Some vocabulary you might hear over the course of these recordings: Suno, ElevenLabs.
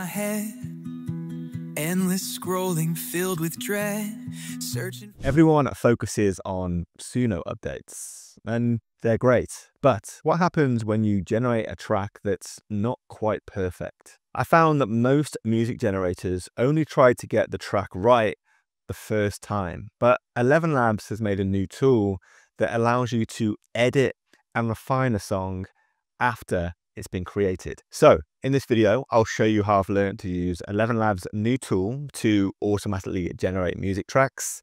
my head, endless scrolling filled with dread, searching. Everyone focuses on Suno updates, and they're great. But what happens when you generate a track that's not quite perfect? I found that most music generators only try to get the track right the first time, but ElevenLabs has made a new tool that allows you to edit and refine a song after it's been created. So in this video, I'll show you how I've learned to use ElevenLabs' new tool to automatically generate music tracks,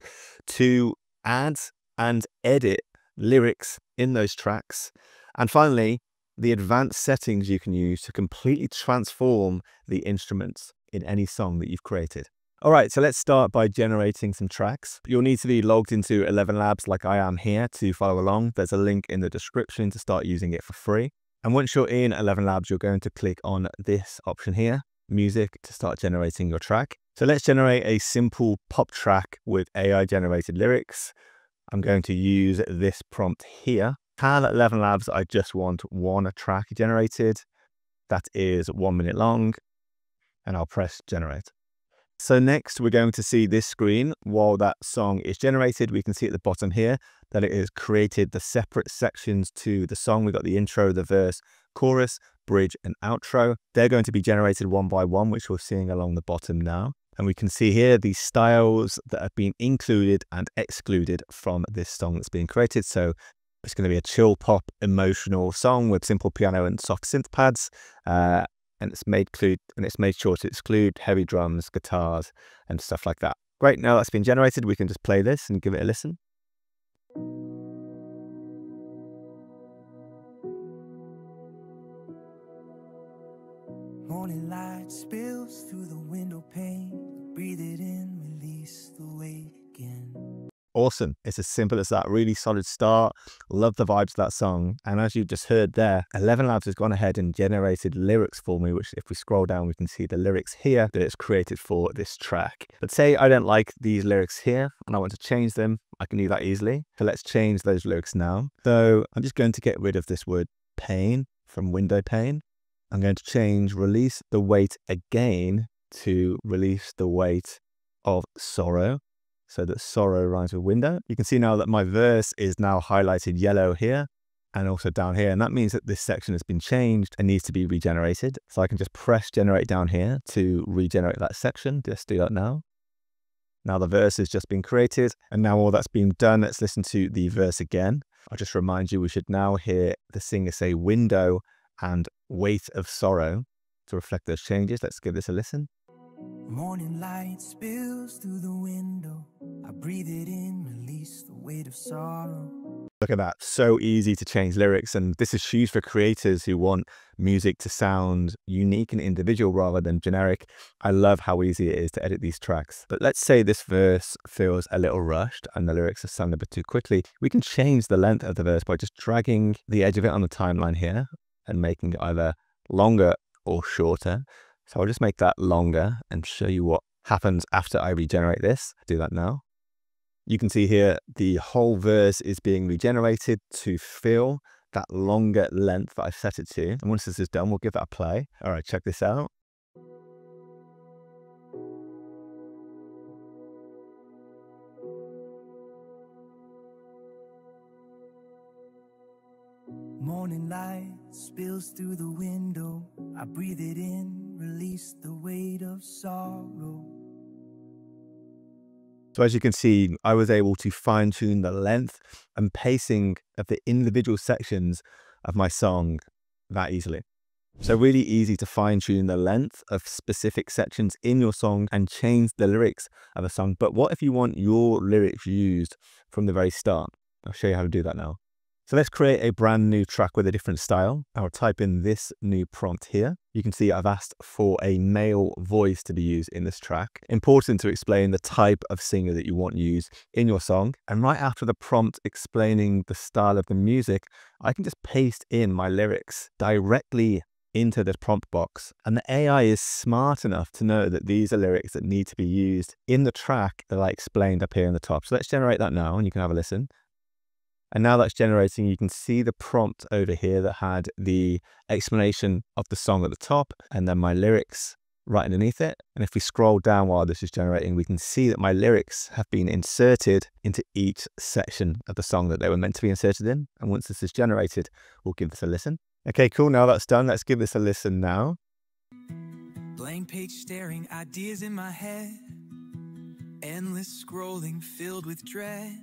to add and edit lyrics in those tracks, and finally, the advanced settings you can use to completely transform the instruments in any song that you've created. All right, so let's start by generating some tracks. You'll need to be logged into ElevenLabs like I am here to follow along. There's a link in the description to start using it for free. And once you're in ElevenLabs, you're going to click on this option here, music, to start generating your track. So let's generate a simple pop track with AI-generated lyrics. I'm going to use this prompt here. Tell ElevenLabs I just want one track generated that is 1 minute long, and I'll press generate. So next we're going to see this screen. While that song is generated, we can see at the bottom here that it has created the separate sections to the song. We've got the intro, the verse, chorus, bridge and outro. They're going to be generated one by one, which we're seeing along the bottom now. And we can see here the styles that have been included and excluded from this song that's being created. So it's going to be a chill pop emotional song with simple piano and soft synth pads. And it's made sure to exclude heavy drums, guitars, and stuff like that. Great, now that's been generated, we can just play this and give it a listen. Morning light spills through the window pane, breathe it in, release the weight again. Awesome, it's as simple as that. Really solid start, love the vibes of that song. And as you just heard there, ElevenLabs has gone ahead and generated lyrics for me, which if we scroll down, we can see the lyrics here that it's created for this track. But say I don't like these lyrics here and I want to change them, I can do that easily. So let's change those lyrics now. So I'm just going to get rid of this word pain from window pane. I'm going to change release the weight again to release the weight of sorrow, so that sorrow rhymes with window. You can see now that my verse is now highlighted yellow here and also down here. And that means that this section has been changed and needs to be regenerated. So I can just press generate down here to regenerate that section. Just do that now. Now the verse has just been created. And now all that's been done, let's listen to the verse again. I'll just remind you, we should now hear the singer say window and weight of sorrow to reflect those changes. Let's give this a listen. Morning light spills through the window. I breathe it in, release the weight of sorrow. Look at that. So easy to change lyrics. And this is huge for creators who want music to sound unique and individual rather than generic. I love how easy it is to edit these tracks. But let's say this verse feels a little rushed and the lyrics are sung a bit too quickly. We can change the length of the verse by just dragging the edge of it on the timeline here and making it either longer or shorter. So I'll just make that longer and show you what happens after I regenerate this. Do that now. You can see here the whole verse is being regenerated to fill that longer length that I've set it to. And once this is done, we'll give that a play. All right, check this out. Morning light spills through the window. I breathe it in, release the weight of sorrow. So as you can see, I was able to fine tune the length and pacing of the individual sections of my song that easily. So really easy to fine tune the length of specific sections in your song and change the lyrics of a song. But what if you want your lyrics used from the very start? I'll show you how to do that now. So let's create a brand new track with a different style. I'll type in this new prompt here. You can see I've asked for a male voice to be used in this track. Important to explain the type of singer that you want used in your song. And right after the prompt explaining the style of the music, I can just paste in my lyrics directly into this prompt box. And the AI is smart enough to know that these are lyrics that need to be used in the track that I explained up here in the top. So let's generate that now and you can have a listen. And now that's generating, you can see the prompt over here that had the explanation of the song at the top and then my lyrics right underneath it. And if we scroll down while this is generating, we can see that my lyrics have been inserted into each section of the song that they were meant to be inserted in. And once this is generated, we'll give this a listen. Okay, cool. Now that's done. Let's give this a listen now. Blank page staring, ideas in my head. Endless scrolling filled with dread.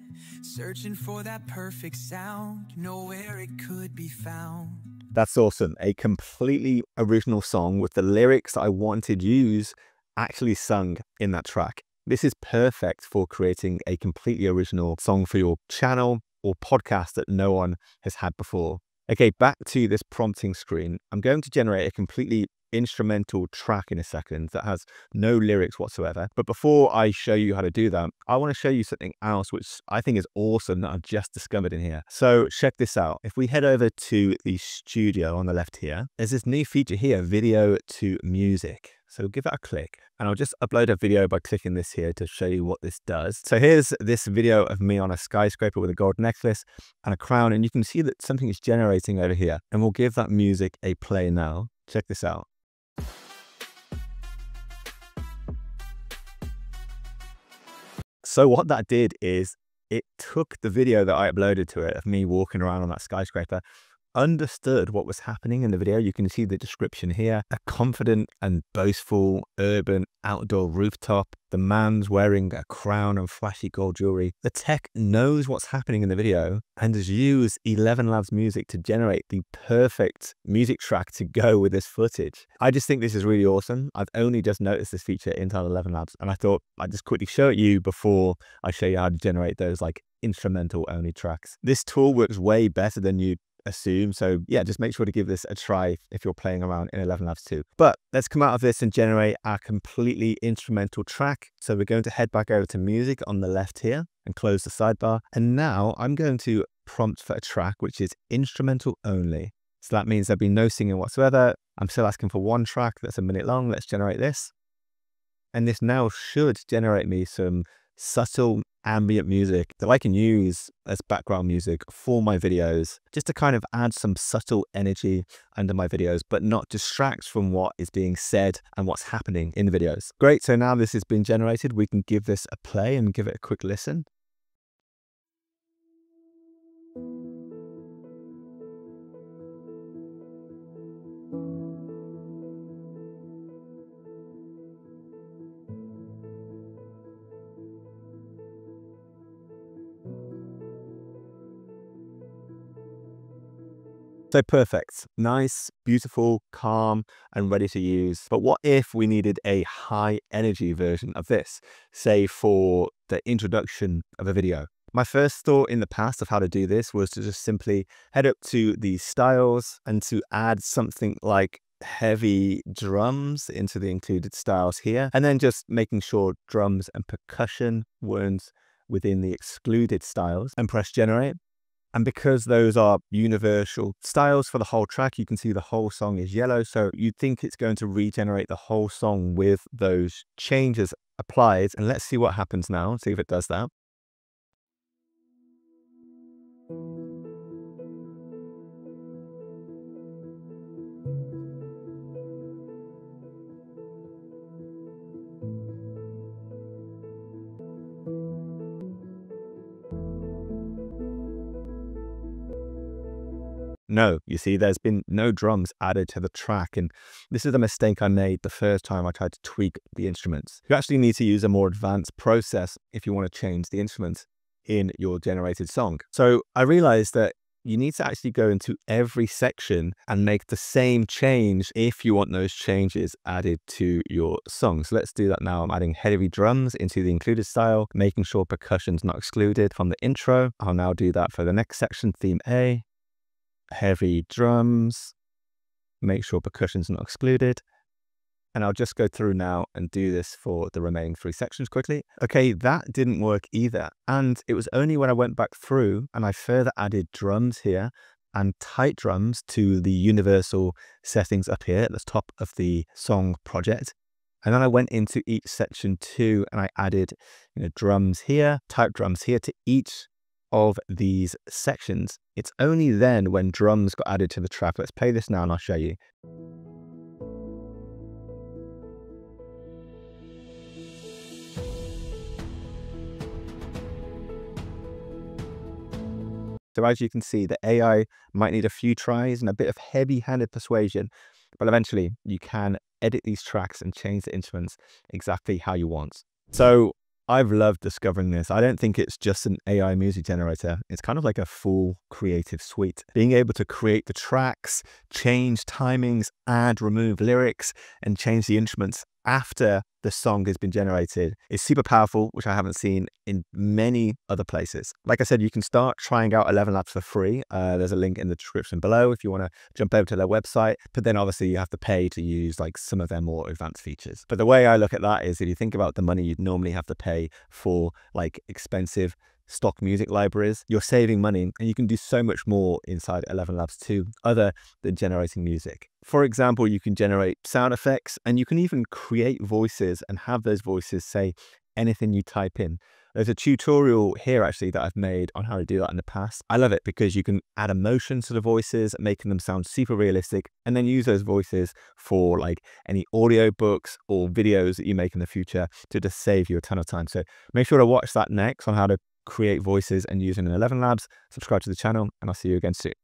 Searching for that perfect sound. Nowhere it could be found. That's awesome. A completely original song with the lyrics that I wanted used actually sung in that track. This is perfect for creating a completely original song for your channel or podcast that no one has had before. Okay, back to this prompting screen. I'm going to generate a completely instrumental track in a second that has no lyrics whatsoever. But before I show you how to do that, I want to show you something else which I think is awesome that I've just discovered in here. So check this out. If we head over to the studio on the left here, there's this new feature here, video to music. So give that a click, and I'll just upload a video by clicking this here to show you what this does. So here's this video of me on a skyscraper with a gold necklace and a crown, and you can see that something is generating over here, and we'll give that music a play now. Check this out. So what that did is it took the video that I uploaded to it of me walking around on that skyscraper, understood what was happening in the video. You can see the description here, a confident and boastful urban outdoor rooftop. The man's wearing a crown and flashy gold jewelry. The tech knows what's happening in the video and has used ElevenLabs music to generate the perfect music track to go with this footage. I just think this is really awesome. I've only just noticed this feature inside ElevenLabs, and I thought I'd just quickly show it you before I show you how to generate those like instrumental only tracks. This tool works way better than you assume. So yeah, just make sure to give this a try if you're playing around in ElevenLabs too. But let's come out of this and generate our completely instrumental track. So we're going to head back over to music on the left here and close the sidebar. And now I'm going to prompt for a track which is instrumental only. So that means there'll be no singing whatsoever. I'm still asking for one track that's a minute long. Let's generate this. And this now should generate me some subtle ambient music that I can use as background music for my videos, just to kind of add some subtle energy under my videos, but not distract from what is being said and what's happening in the videos. Great. So now this has been generated, we can give this a play and give it a quick listen. So perfect, nice, beautiful, calm, and ready to use. But what if we needed a high energy version of this, say for the introduction of a video? My first thought in the past of how to do this was to just simply head up to the styles and to add something like heavy drums into the included styles here, and then just making sure drums and percussion weren't within the excluded styles, and press generate. And because those are universal styles for the whole track, you can see the whole song is yellow. So you'd think it's going to regenerate the whole song with those changes applied. And let's see what happens now, see if it does that. No, you see, there's been no drums added to the track. And this is a mistake I made the first time I tried to tweak the instruments. You actually need to use a more advanced process if you want to change the instruments in your generated song. So I realized that you need to actually go into every section and make the same change if you want those changes added to your song. So let's do that now. I'm adding heavy drums into the included style, making sure percussion's not excluded from the intro. I'll now do that for the next section, theme A. Heavy drums, make sure percussion's not excluded. And I'll just go through now and do this for the remaining three sections quickly. Okay, that didn't work either. And it was only when I went back through and I further added drums here and tight drums to the universal settings up here at the top of the song project. And then I went into each section too, and I added, drums here, tight drums here to each of these sections. It's only then when drums got added to the track. Let's play this now and I'll show you. So as you can see, the AI might need a few tries and a bit of heavy-handed persuasion, but eventually you can edit these tracks and change the instruments exactly how you want. So I've loved discovering this. I don't think it's just an AI music generator. It's kind of like a full creative suite. Being able to create the tracks, change timings, add, remove lyrics, and change the instruments after the song has been generated is super powerful, which I haven't seen in many other places. Like I said, you can start trying out ElevenLabs for free. There's a link in the description below if you want to jump over to their website, but then obviously you have to pay to use like some of their more advanced features. But the way I look at that is, if you think about the money you'd normally have to pay for like expensive stock music libraries, you're saving money, and you can do so much more inside ElevenLabs too, other than generating music. For example, you can generate sound effects, and you can even create voices and have those voices say anything you type in. There's a tutorial here actually that I've made on how to do that in the past. I love it because you can add emotion to the voices, making them sound super realistic, and then use those voices for like any audio books or videos that you make in the future to just save you a ton of time. So make sure to watch that next on how to create voices and use them in ElevenLabs. Subscribe to the channel, and I'll see you again soon.